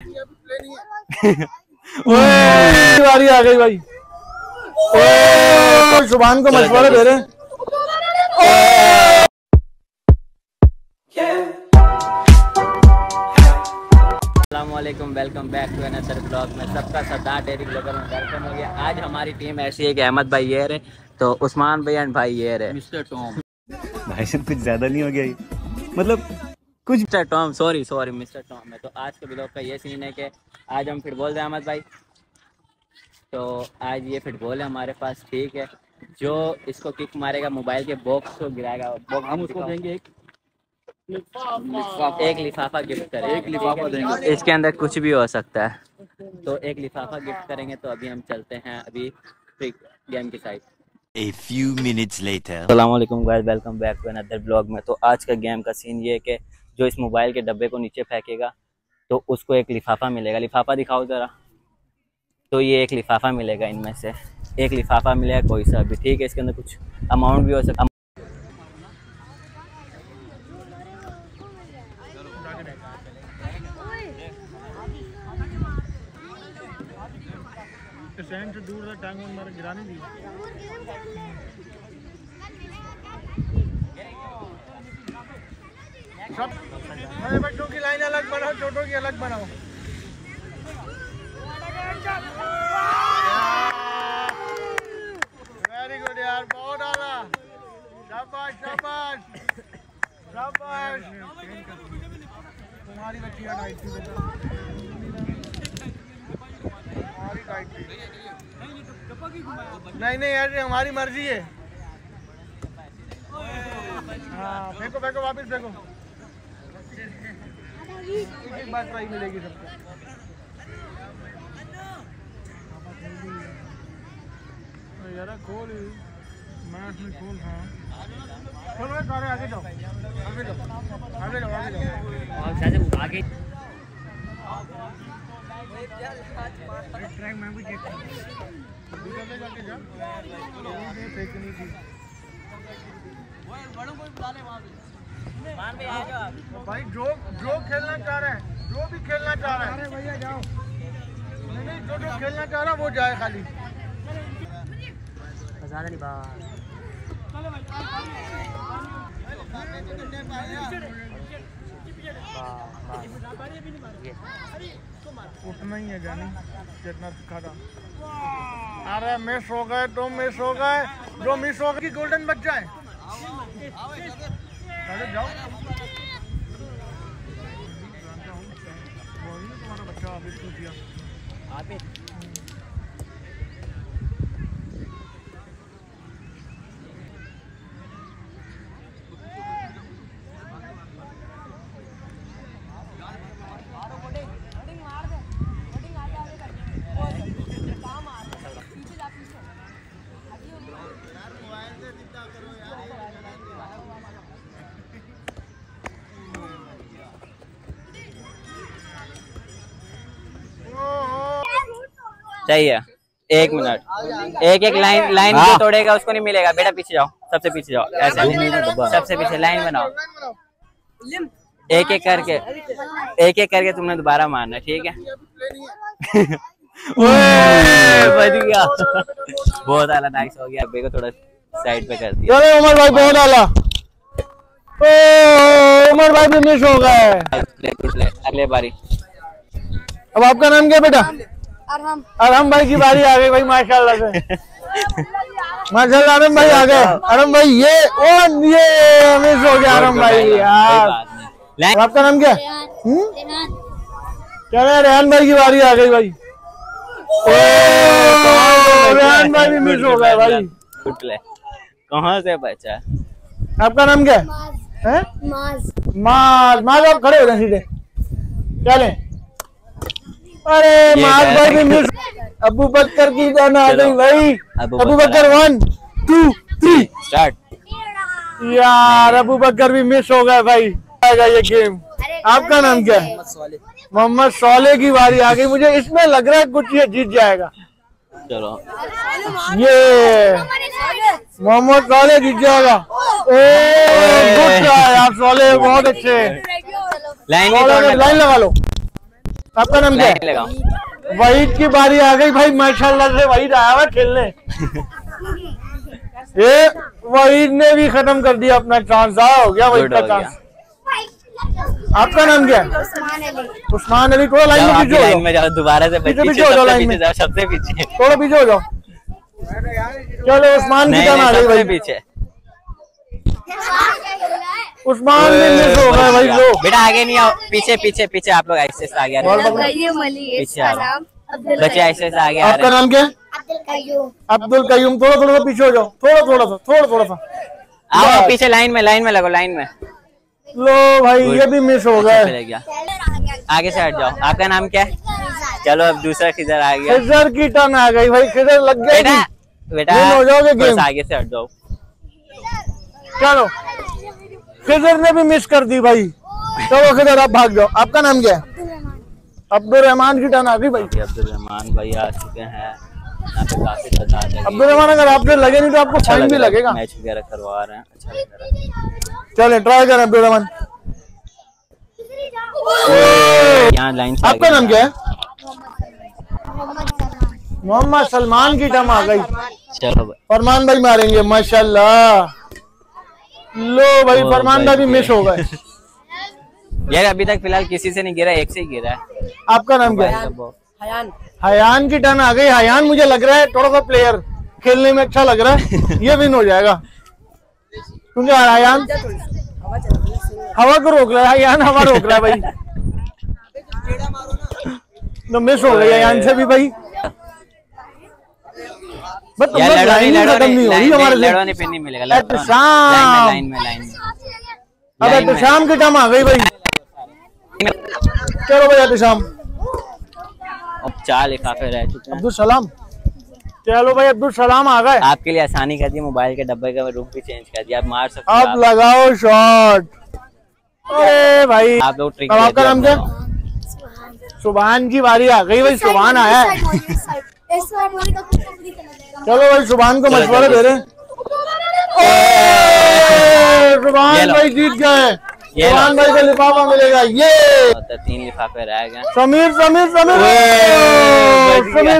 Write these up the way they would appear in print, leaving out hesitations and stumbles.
ओए बारी आ गई भाई। ओए जुबान को मशवरा दे रहे। अस्सलामुअलैकुम, welcome back to another blog में सबका सरदार डेयरी ब्लॉगर में वेलकम हो गया। आज हमारी टीम ऐसी है कि अहमद भाई ये रहे, तो उस्मान भाई एंड भाई ये रहे। मिस्टर टॉम भाई सब कुछ ज्यादा नहीं हो गया, मतलब कुछ mister Tom sorry mister Tom है। तो आज के ब्लॉग का ये सीन है कि आज हम फुटबॉल रहे अहमद भाई, तो आज ये फुटबॉल है हमारे पास, ठीक है। जो इसको किक मारेगा मोबाइल के बॉक्स को गिराएगा, हम उसको देंगे एक लिफाफा गिफ्ट करेंगे। एक लिफाफा देंगे, इसके अंदर कुछ भी हो सकता है, तो एक लिफाफा गिफ्ट करेंगे। तो अभी हम चलते हैं अभी गेम की side. A few minutes later। Assalamualaikum guys, welcome back to another vlog में। तो आज का गेम का सीन ये है कि जो इस मोबाइल के डब्बे को नीचे फेंकेगा तो उसको एक लिफाफा मिलेगा। लिफाफा दिखाओ ज़रा। तो ये एक लिफाफा मिलेगा, इनमें से एक लिफाफा मिलेगा कोई सा भी, ठीक है। इसके अंदर कुछ अमाउंट भी हो सकता है। दूर से टांग मार गिराने दी। सब बड़े बच्चों की लाइन अलग बनाओ, छोटों की अलग बनाओ। वेरी गुड यार, बहुत आला। शाबाश शाबाश शाबाश, तुम्हारी बच्चियां नहीं यार, हमारी मर्जी है। फेंको फेंको वापस फेंको, एक बार ट्राई मिलेगी सबको। यार खोल, मैं खोल रहा हूँ। आगे जाओ आगे जाओ आगे जाओ आगे जाओ आगे। ट्रैक मैं भी चेक भाई, जो खेलना चाह रहा है, जो भी खेलना चाह रहा है भैया जाओ। नहीं, जो खेलना चाह रहा है वो जाए, खाली नजारा नहीं बात उतना ही है जानी जितना दिखा था। अरे मिस हो गए, तो मिस हो गए, जो मिस हो गई गोल्डन बच जाए। अरे जाओ, तुम्हारा बच्चा आबिद को दिया। चाहिए एक मिनट, एक लाइन जो तोड़ेगा उसको नहीं मिलेगा। बेटा पीछे जाओ, सबसे पीछे जाओ, ऐसे सबसे पीछे लाइन बनाओ। एक एक करके तुमने दोबारा मारना, ठीक है। बहुत आला, नाइस हो गया। अब्बे को थोड़ा साइड पे कर दिया। चलो उमर भाई, बहुत आला। उमर भाई भी मिस हो गए। अगले बारी अब आपका नाम क्या बेटा? अरहम भाई की बारी आ गई भाई, माशाल्लाह से माशाल्लाह। अरहम भाई आ गए। अरहम भाई ये मिस हो गया। अरहम भाई यार, आपका नाम क्या? चलो रेहान भाई की बारी आ गई भाई। रेहान भाई भी मिस हो गए भाई, कहाँ से बचा। आपका नाम क्या है? माज, आप खड़े हो रहे सीधे, चले। अरे माज भाई भी मिस। अबू बकर की जान आ गई भाई। अबू बकर 1 2 3 स्टार्ट। यार अबू बकर भी मिस हो गए भाई। आएगा ये गेम। आपका नाम क्या है? मोहम्मद सोले की बारी आ गई। मुझे इसमें लग रहा है कुछ ये जीत जाएगा। चलो ये मोहम्मद सोले जीत जाएगा। यार सोले बहुत अच्छे। लाइन लगा लो। आपका नाम क्या है? वहीद की बारी आ गई भाई, माशाल्लाह से वहीद आया हुआ खेलने। ये वहीद ने भी खत्म कर दिया अपना चांस, हो गया वहीद का चांस। आपका नाम क्या है? उस्मान अली। थोड़ा लाइन में जाओ, दोबारा से पीछे हो जाओ, लाइन में जाओ, सबसे पीछे, थोड़ा पीछे हो जाओ। चलो उस्मान की जान आ गई पीछे, उस्मान ने मिस हो गया भाई। लोग बेटा आगे नहीं आओ, पीछे पीछे पीछे आप लोग ऐसे से आगे आ रहे। बच्चे ऐसे से आगे आ रहे। आपका नाम क्या है? अब्दुल कयूम। थोड़ा थोड़ा सा पीछे हो जाओ, थोड़ा सा आओ पीछे, लाइन में लगो, लाइन में। लो भाई ये भी मिस हो गया, आगे से हट जाओ। आपका नाम क्या है? चलो अब दूसरा खिजर आ गया, खिजर की टर्न आ गई भाई, खिजर लग गया बेटा, हो जाओगे आगे से हट जाओ। चलो खिजर ने भी मिस कर दी भाई, चलो खिजर आप भाग जाओ। आपका नाम क्या है? अब्दुल रहमान की टर्न आ गई भाई। अब्दुल रहमान भाई आ चुके हैं, अब्दुल रहमान अगर आपसे लगे नहीं तो आपको फाइन भी लगेगा। मैच वगैरह करवा रहे हैं, चले ट्राई करें अब्दुल रहमान। आपका नाम क्या है? मोहम्मद सलमान की टर्न आ गई। चलो फरमान भाई मारेंगे माशाल्लाह। लो भाई फरमान भाई भी मिस हो गए यार, अभी तक फिलहाल किसी से नहीं गिरा, एक से ही गिरा है। आपका नाम क्या है? हयान की टर्न आ गई। हयान मुझे लग रहा है थोड़ा सा प्लेयर खेलने में अच्छा लग रहा है, ये विन हो जाएगा क्योंकि हयान हवा को रोक रहा है, हयान हवा रोक रहा है भाई। तो मिस हो गई हयान से भी भाई, बट शाम की टर्म आ गई भाई। चलो भाई शाम, अब चार लिफाफे रह चुके हैं। अब्दुल सलाम, चलो भाई अब्दुल सलाम आ गए। आपके लिए आसानी कर दी, मोबाइल के डब्बे का रूप भी चेंज कर दिया, आप मार सकते हो। आप लगाओ शॉट। अरे भाई आप लोग ट्रिक। आपका नाम क्या? सुभान की बारी आ गई भाई, सुभान आया है। चलो भाई सुभान को मशवरा दे रहे हैं। सुभान भाई जीत गए, सुभान भाई को लिफाफा मिलेगा। ये तीन लिफाफे रह गए। समीर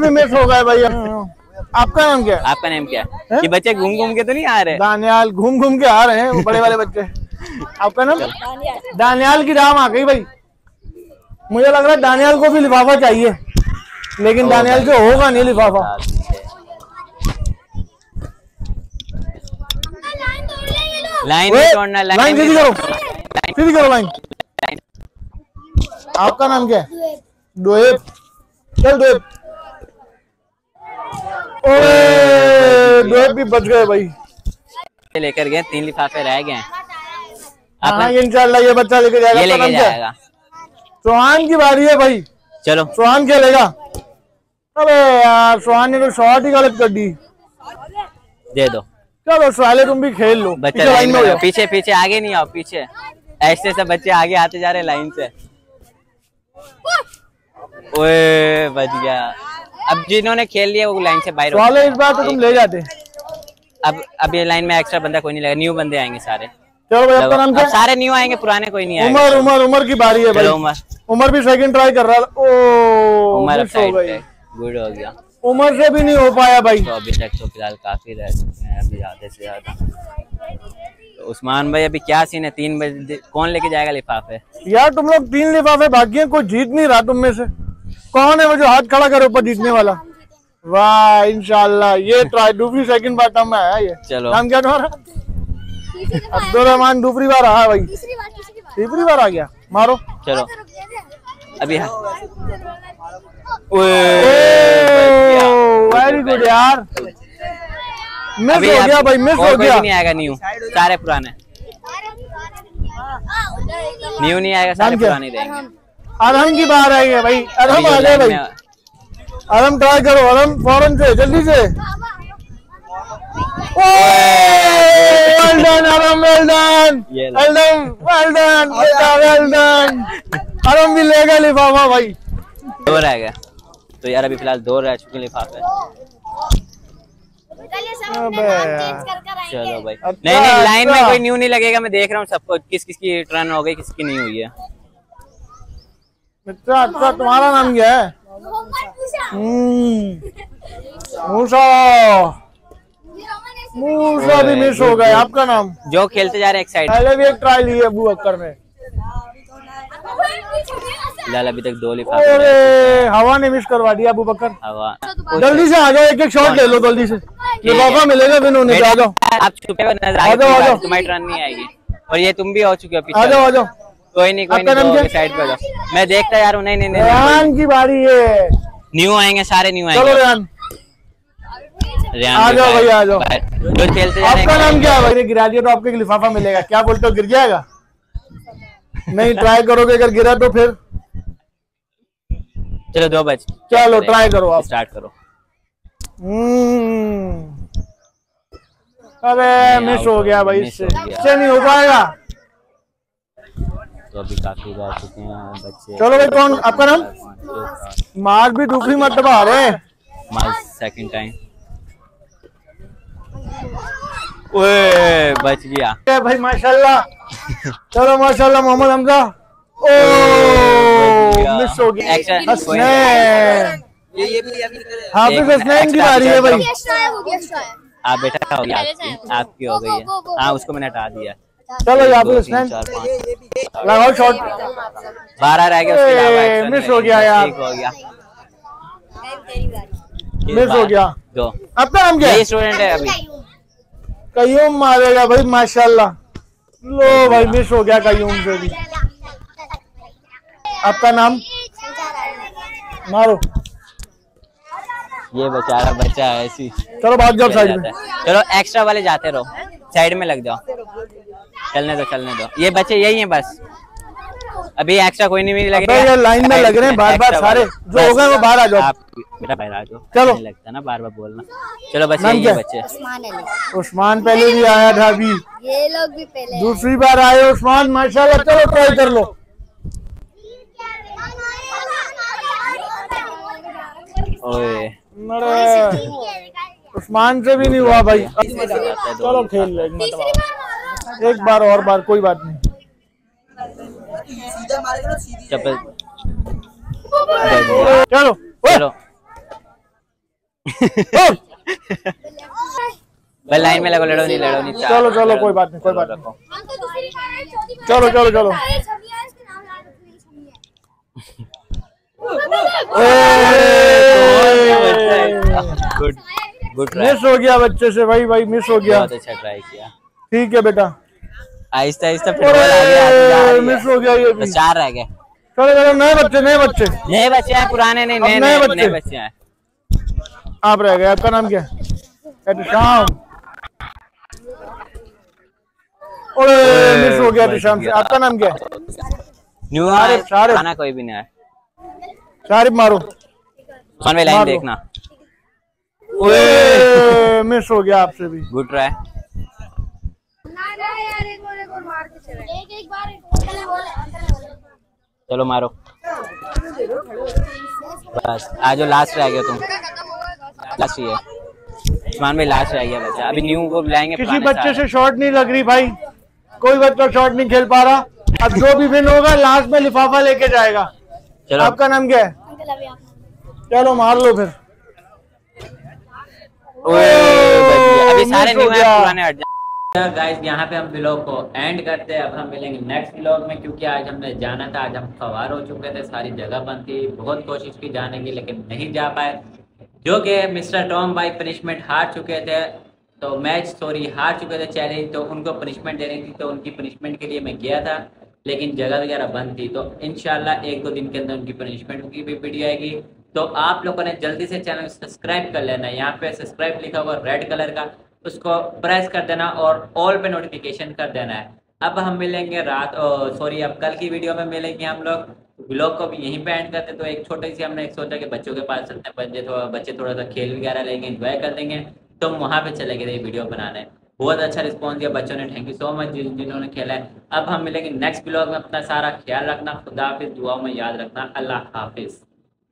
भी मिस हो गए भाई। आपका नाम क्या है? आपका नाम क्या है? ये बच्चे घूम घूम के तो नहीं आ रहे? दानियाल घूम घूम के आ रहे हैं, बड़े वाले बच्चे। आपका नाम? दानियाल की दाम आ गई भाई। मुझे लग रहा है दानियाल को भी लिफाफा चाहिए, लेकिन दानियाल से होगा नहीं लिफाफा। लाइन करो। आपका नाम क्या है? दोएब। चल दोएब। ओए दोएब भी बच गए भाई, लेकर गए। तीन लिफाफे रह गए। हाँ इंशाल्लाह ये बच्चा लेके जाएगा। चौहान की बारी है भाई, चलो चौहान खेलेगा। अबे यार सुहान ने तो शॉट ही गलत कर दी। दे दो, चलो साले तुम भी खेल लो। बच्चे लाइन में हो जाओ, पीछे पीछे आगे नहीं आओ, पीछे ऐसे सब बच्चे आगे आते जा रहे लाइन से। ओए बच गया। अब जिन्होंने खेल लिया वो लाइन से बाहर। साले इस बार तो तुम ले जाते। अब ये लाइन में एक्स्ट्रा बंदा कोई नहीं लगा, न्यू बंदे आएंगे सारे। चलो भाई आपका नाम क्या? सारे न्यू आएंगे, पुराने कोई नहीं आएंगे। उमर की बारी है भाई। उमर भी सेकंड ट्राई कर रहा था। ओ उमर हो गई, गुड हो गया। उमर से भी नहीं हो पाया भाई। तो अभी तक तो फिलहाल काफी रह चुके हैं, अभी ज्यादा से ज्यादा। उस्मान भाई अभी क्या सीन है? 3 बजे कौन लेके जाएगा लिफाफे? यार तुम लोग 3 लिफाफे भागी हैं, कोई जीत नहीं रहा तुम में से। कौन है वो जो हाथ खड़ा करे ऊपर जीतने वाला? वाह इंशाल्लाह ये ट्राई दूसरी सेकंड बार टर्म में आया ये। चलो नाम क्या तुम्हारा? अब्दुल रहमान। दूसरी बार आया भाई, तीसरी बार आ गया। मारो चलो अभी। वेरी गुड यार, मिस हो गया भाई, मिस हो गया। नहीं आएगा न्यू, सारे पुराने। न्यू नहीं आएगा, सारे पुराने रहेंगे। अरहम की बार आएगी भाई, अरहम आ गए भाई। अरहम ट्राई करो, अरहम फौरन से, जल्दी से। अरहम भी लेगा लिफाफा भाई। 2 रह गए तो यार अभी फिलहाल 2 रह चुके लिफाफे। चलो भाई नहीं लाइन में कोई न्यू नहीं लगेगा, मैं देख रहा हूँ सबको। किस किस की टर्न हो गई, किसकी नहीं हुई है। मित्रा अच्छा तुम्हारा नाम क्या है? मूसा भी मिस हो गए। आपका नाम? जो खेलते जा रहे हैं एक्साइट। पहले भी एक ट्राई ली है अबू अक्कर ने। लाल अभी तक दो लिखा। अरे हवा ने मिस करवा दिया अबू बकर। हवा जल्दी से आ जाओ, एक एक शॉट ले लो जल्दी से, लिफाफा मिलेगा विन होने का। आ जाओ आप छुपे हुए नजर आ जाओ, तुम्हारी रन नहीं आएगी। और ये तुम भी हो चुके हो पीछे। आ जाओ आ जाओ, कोई नहीं कोई नहीं, साइड पे जाओ, मैं देखता यार। नहीं नहीं रेहान की बारी है, न्यू आएंगे सारे न्यू आएंगे। चलो रेहान आ जाओ भैया आ जाओ। जो खेलते जा रहे हैं। आपका नाम क्या है? गिरा दिया तो आपको एक लिफाफा मिलेगा, क्या बोलते हो? गिर जाएगा? नहीं ट्राई करोगे, अगर गिरा तो फिर चलो दो बच। चलो ट्राई करो आप, स्टार्ट करो। अरे मिस हो गया भाई, इससे नहीं हो पाएगा। तो अभी काफी बार चुके हैं बच्चे। चलो भाई कौन आपका नाम? मार्क भी दूसरी मतलब आ रहे हैं सेकंड टाइम। ओए बच गया भाई माशाल्लाह। चलो माशाल्लाह मोहम्मद हमजा। ओ मिस हो गया। ये भी हाफिज हसनैन की बारी है भाई। आप बेटा हो गया, आपकी हो गई है। हाँ उसको मैंने हटा दिया। चलो हाफिज हसनैन लगाओ शॉट। 12 रह गए, मिस हो गया यार, मिस हो गया। आपका नाम क्या है? स्टूडेंट है अभी। कयूम मारेगा भाई माशाल्लाह। लो भाई मिस हो गया कयूम से भी। आपका नाम? मारो ये बेचारा बच्चा है ऐसी। चलो भाग जाओ साइड में। चलो एक्स्ट्रा वाले जाते रहो, साइड में लग जाओ। चलने दो चलने दो, ये बच्चे यही हैं बस। अभी एक्स्ट्रा कोई नहीं लगेगा, लाइन में लग रहे हैं बार बार सारे। जो होगा वो बाहर आ जाओ बेटा, बाहर आ जाओ। चलो लगता ना बार बार बोलना। चलो बच्चे ये बच्चे उस्मान पहले भी आया था, अभी ये लोग भी पहले दूसरी बार आए उस्मान माशाल्लाह। चलो ट्राई कर लो। ओए उस्मान से भी नहीं हुआ भाई। चलो खेल ले एक बार और बार, कोई बात नहीं। चलो चलो लाइन में लगो, लड़ो नहीं लड़ो नहीं। चलो चलो कोई बात नहीं कोई बात नहीं। चलो चलो चलो गुड गुड। मिस हो गया बच्चे से भाई, भाई मिस हो गया। बहुत अच्छा ट्राई किया। ठीक है बेटा आहिस्ता आहिस्ता फिर मिस हो गया। ये भी 4 रह गए। चलो नए बच्चे नए बच्चे नए बच्चे हैं, पुराने नहीं नए नए बच्चे हैं। आप रह गए। आपका नाम क्या है? ओए मिस हो गया शाम से। आपका नाम क्या है? न्यू सारे खाना कोई भी नहीं है। सारे मारो कॉन्वे लाइन देखना। ओए मिस हो गया आपसे भी। Good try. चलो मारो बस। आज लास्ट रह गया तुम, लास्ट ही है उस्मान भाई, लास्ट रह गया बच्चा। अभी न्यू को बुलाएंगे। किसी बच्चे से शॉट नहीं लग रही भाई, कोई बच्चा शॉट नहीं खेल पा रहा। अब जो भी विन होगा लास्ट में लिफाफा लेके जाएगा। चलो आपका नाम क्या है? चलो मार लो फिर। ओए अभी सारे न्यू है, पुराने हट जाए। गाइस यहाँ पे हम ब्लॉग को एंड करते हैं। अब हम मिलेंगे नेक्स्ट ब्लॉग में, क्योंकि आज हमने जाना था। आज हम सवार हो चुके थे, सारी जगह बंद थी, बहुत कोशिश की जाने की लेकिन नहीं जा पाए। जो कि मिस्टर टॉम भाई पनिशमेंट हार चुके थे, तो मैच सॉरी हार चुके थे चैलेंज, तो उनको पनिशमेंट देनी थी। तो उनकी पनिशमेंट के लिए मैं गया था, लेकिन जगह वगैरह बंद थी। तो इंशाल्लाह 1-2 दिन के अंदर उनकी पनिशमेंट की भी वीडियो आएगी। तो आप लोगों ने जल्दी से चैनल सब्सक्राइब कर लेना। यहाँ पे सब्सक्राइब लिखा हुआ रेड कलर का, उसको प्रेस कर देना और ऑल पे नोटिफिकेशन कर देना है। अब हम मिलेंगे अब कल की वीडियो में मिलेंगे हम लोग। ब्लॉग को भी यहीं पे एंड करते। तो एक छोटी सी हमने सोचा कि बच्चों के पास चलते हैं, बच्चे थोड़ा सा खेल वगैरह लेंगे, एंजॉय कर देंगे। तो वहाँ पे चले गए वीडियो बनाने, बहुत अच्छा रिस्पॉन्स दिया बच्चों ने। थैंक यू सो मच जिन्होंने खेला है। अब हम मिलेंगे नेक्स्ट ब्लॉग में। अपना सारा ख्याल रखना, खुदा हाफिज, दुआ में याद रखना, अल्लाह हाफिज।